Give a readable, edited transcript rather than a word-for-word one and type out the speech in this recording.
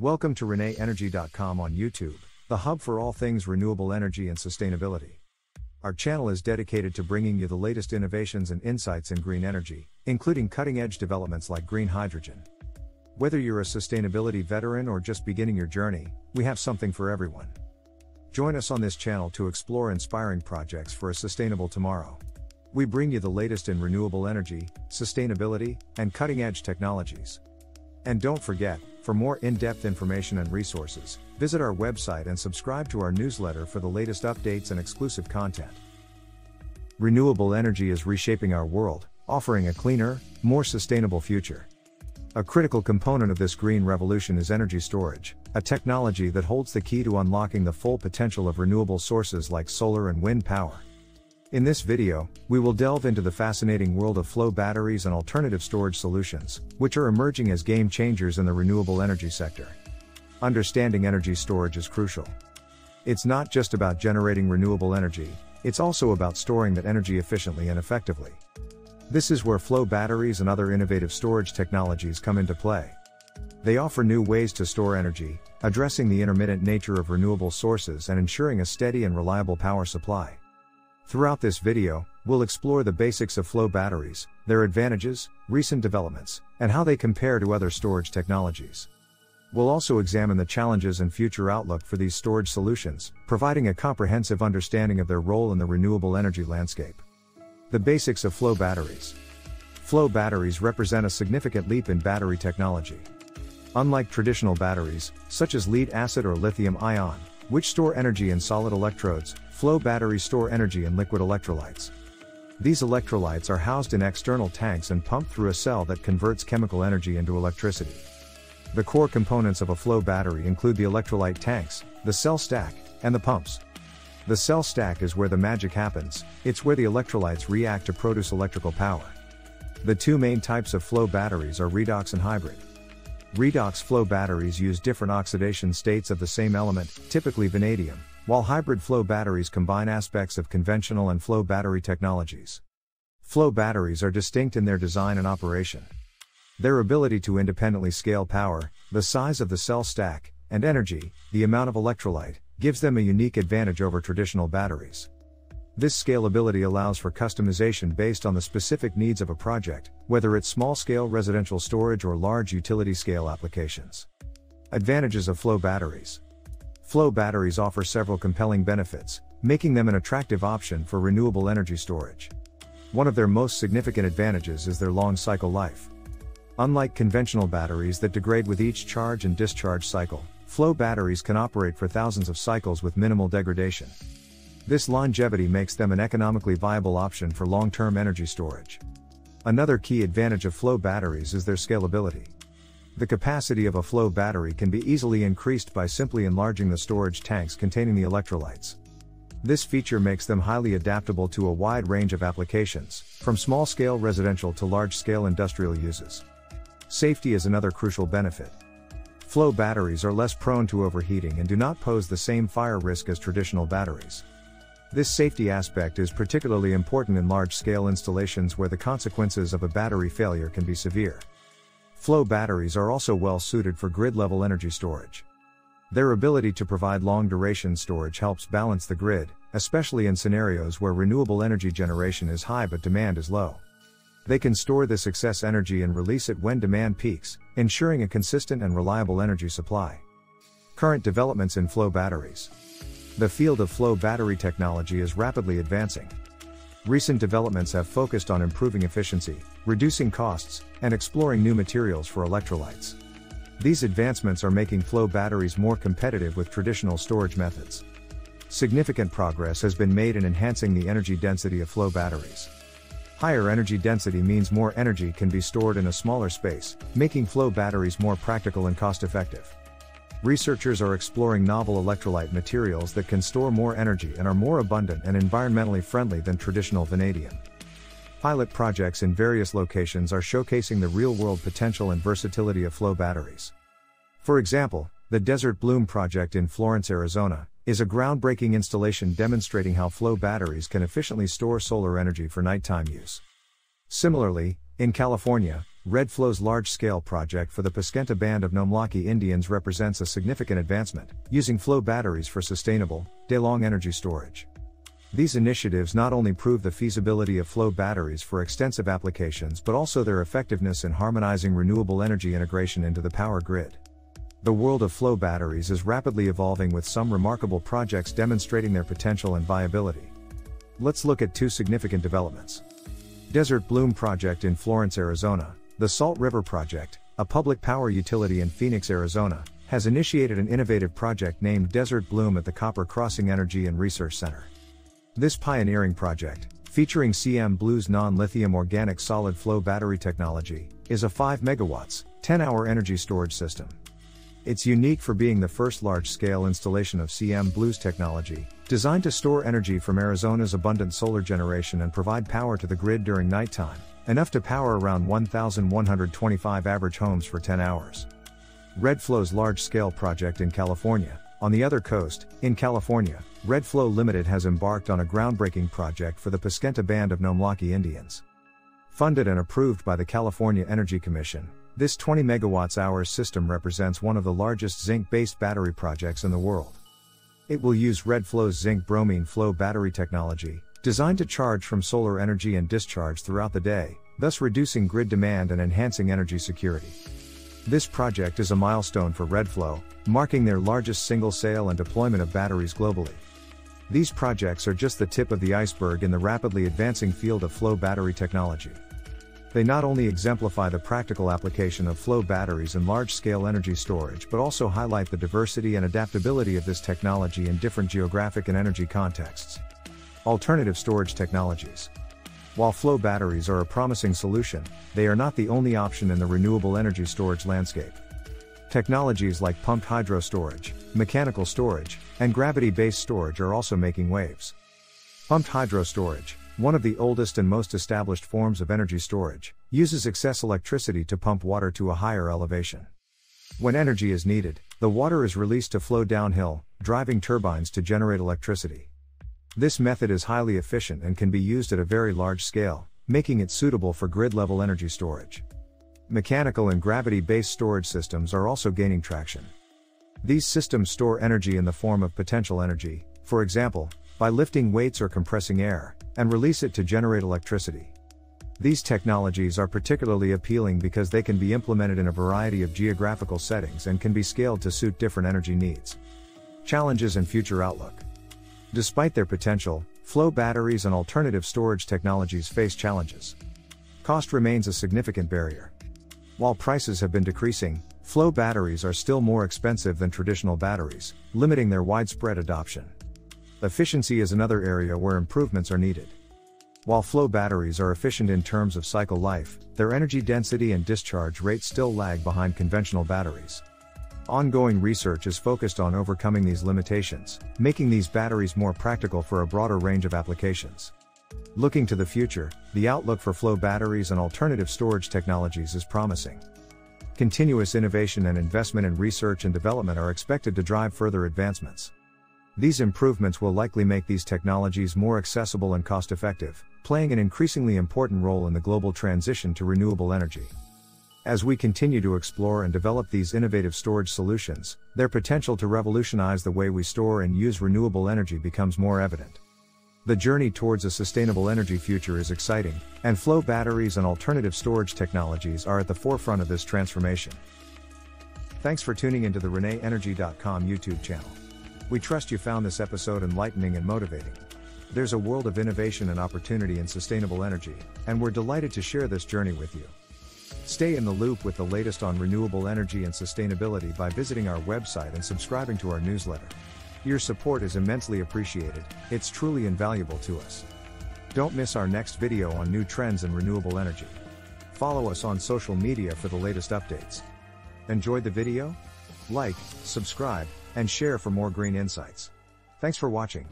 Welcome to reneenergy.com on YouTube, the hub for all things renewable energy and sustainability. Our channel is dedicated to bringing you the latest innovations and insights in green energy, including cutting-edge developments like green hydrogen. Whether you're a sustainability veteran or just beginning your journey, we have something for everyone. Join us on this channel to explore inspiring projects for a sustainable tomorrow. We bring you the latest in renewable energy, sustainability, and cutting-edge technologies. And don't forget, for more in-depth information and resources, visit our website and subscribe to our newsletter for the latest updates and exclusive content. Renewable energy is reshaping our world, offering a cleaner, more sustainable future. A critical component of this green revolution is energy storage, a technology that holds the key to unlocking the full potential of renewable sources like solar and wind power. In this video, we will delve into the fascinating world of flow batteries and alternative storage solutions, which are emerging as game changers in the renewable energy sector. Understanding energy storage is crucial. It's not just about generating renewable energy, it's also about storing that energy efficiently and effectively. This is where flow batteries and other innovative storage technologies come into play. They offer new ways to store energy, addressing the intermittent nature of renewable sources and ensuring a steady and reliable power supply. Throughout this video, we'll explore the basics of flow batteries, their advantages, recent developments, and how they compare to other storage technologies. We'll also examine the challenges and future outlook for these storage solutions, providing a comprehensive understanding of their role in the renewable energy landscape. The basics of flow batteries. Flow batteries represent a significant leap in battery technology. Unlike traditional batteries, such as lead-acid or lithium-ion, which store energy in solid electrodes, flow batteries store energy in liquid electrolytes. These electrolytes are housed in external tanks and pumped through a cell that converts chemical energy into electricity. The core components of a flow battery include the electrolyte tanks, the cell stack, and the pumps. The cell stack is where the magic happens, it's where the electrolytes react to produce electrical power. The two main types of flow batteries are redox and hybrid. Redox flow batteries use different oxidation states of the same element, typically vanadium, while hybrid flow batteries combine aspects of conventional and flow battery technologies. Flow batteries are distinct in their design and operation. Their ability to independently scale power, the size of the cell stack, and energy, the amount of electrolyte, gives them a unique advantage over traditional batteries. This scalability allows for customization based on the specific needs of a project, whether it's small-scale residential storage or large utility-scale applications. Advantages of flow batteries. Flow batteries offer several compelling benefits, making them an attractive option for renewable energy storage. One of their most significant advantages is their long cycle life. Unlike conventional batteries that degrade with each charge and discharge cycle, flow batteries can operate for thousands of cycles with minimal degradation. This longevity makes them an economically viable option for long-term energy storage. Another key advantage of flow batteries is their scalability. The capacity of a flow battery can be easily increased by simply enlarging the storage tanks containing the electrolytes. This feature makes them highly adaptable to a wide range of applications, from small-scale residential to large-scale industrial uses. Safety is another crucial benefit. Flow batteries are less prone to overheating and do not pose the same fire risk as traditional batteries. This safety aspect is particularly important in large-scale installations where the consequences of a battery failure can be severe. Flow batteries are also well-suited for grid-level energy storage. Their ability to provide long-duration storage helps balance the grid, especially in scenarios where renewable energy generation is high but demand is low. They can store this excess energy and release it when demand peaks, ensuring a consistent and reliable energy supply. Current developments in flow batteries. The field of flow battery technology is rapidly advancing. Recent developments have focused on improving efficiency, reducing costs, and exploring new materials for electrolytes. These advancements are making flow batteries more competitive with traditional storage methods. Significant progress has been made in enhancing the energy density of flow batteries. Higher energy density means more energy can be stored in a smaller space, making flow batteries more practical and cost-effective. Researchers are exploring novel electrolyte materials that can store more energy and are more abundant and environmentally friendly than traditional vanadium. Pilot projects in various locations are showcasing the real-world potential and versatility of flow batteries. For example, the Desert Bloom project in Florence, Arizona, is a groundbreaking installation demonstrating how flow batteries can efficiently store solar energy for nighttime use. Similarly, in California, Redflow's large-scale project for the Paskenta Band of Nomlaki Indians represents a significant advancement, using flow batteries for sustainable, day-long energy storage. These initiatives not only prove the feasibility of flow batteries for extensive applications but also their effectiveness in harmonizing renewable energy integration into the power grid. The world of flow batteries is rapidly evolving, with some remarkable projects demonstrating their potential and viability. Let's look at two significant developments. Desert Bloom Project in Florence, Arizona. The Salt River Project, a public power utility in Phoenix, Arizona, has initiated an innovative project named Desert Bloom at the Copper Crossing Energy and Research Center. This pioneering project, featuring CM Blue's non-lithium organic solid flow battery technology, is a 5 megawatts, 10-hour energy storage system. It's unique for being the first large-scale installation of CM Blue's technology, designed to store energy from Arizona's abundant solar generation and provide power to the grid during nighttime, enough to power around 1,125 average homes for 10 hours. Redflow's large-scale project in California. On the other coast, in California, Redflow Limited has embarked on a groundbreaking project for the Paskenta Band of Nomlaki Indians. Funded and approved by the California Energy Commission, this 20 megawatt-hour system represents one of the largest zinc-based battery projects in the world. It will use Redflow's zinc-bromine flow battery technology, designed to charge from solar energy and discharge throughout the day, thus reducing grid demand and enhancing energy security. This project is a milestone for Redflow, marking their largest single sale and deployment of batteries globally. These projects are just the tip of the iceberg in the rapidly advancing field of flow battery technology. They not only exemplify the practical application of flow batteries and large-scale energy storage but also highlight the diversity and adaptability of this technology in different geographic and energy contexts. Alternative storage technologies. While flow batteries are a promising solution, they are not the only option in the renewable energy storage landscape. Technologies like pumped hydro storage, mechanical storage, and gravity-based storage are also making waves. Pumped hydro storage, one of the oldest and most established forms of energy storage, uses excess electricity to pump water to a higher elevation. When energy is needed, the water is released to flow downhill, driving turbines to generate electricity. This method is highly efficient and can be used at a very large scale, making it suitable for grid-level energy storage. Mechanical and gravity-based storage systems are also gaining traction. These systems store energy in the form of potential energy, for example, by lifting weights or compressing air, and release it to generate electricity. These technologies are particularly appealing because they can be implemented in a variety of geographical settings and can be scaled to suit different energy needs. Challenges and future outlook. Despite their potential, flow batteries and alternative storage technologies face challenges. Cost remains a significant barrier. While prices have been decreasing, flow batteries are still more expensive than traditional batteries, limiting their widespread adoption. Efficiency is another area where improvements are needed. While flow batteries are efficient in terms of cycle life, their energy density and discharge rates still lag behind conventional batteries. Ongoing research is focused on overcoming these limitations, making these batteries more practical for a broader range of applications. Looking to the future, the outlook for flow batteries and alternative storage technologies is promising. Continuous innovation and investment in research and development are expected to drive further advancements. These improvements will likely make these technologies more accessible and cost-effective, playing an increasingly important role in the global transition to renewable energy. As we continue to explore and develop these innovative storage solutions, their potential to revolutionize the way we store and use renewable energy becomes more evident. The journey towards a sustainable energy future is exciting, and flow batteries and alternative storage technologies are at the forefront of this transformation. Thanks for tuning into the reneenergy.com YouTube channel. We trust you found this episode enlightening and motivating. There's a world of innovation and opportunity in sustainable energy, and we're delighted to share this journey with you. Stay in the loop with the latest on renewable energy and sustainability by visiting our website and subscribing to our newsletter. Your support is immensely appreciated, it's truly invaluable to us. Don't miss our next video on new trends in renewable energy. Follow us on social media for the latest updates. Enjoyed the video? Like, subscribe, and share for more green insights. Thanks for watching.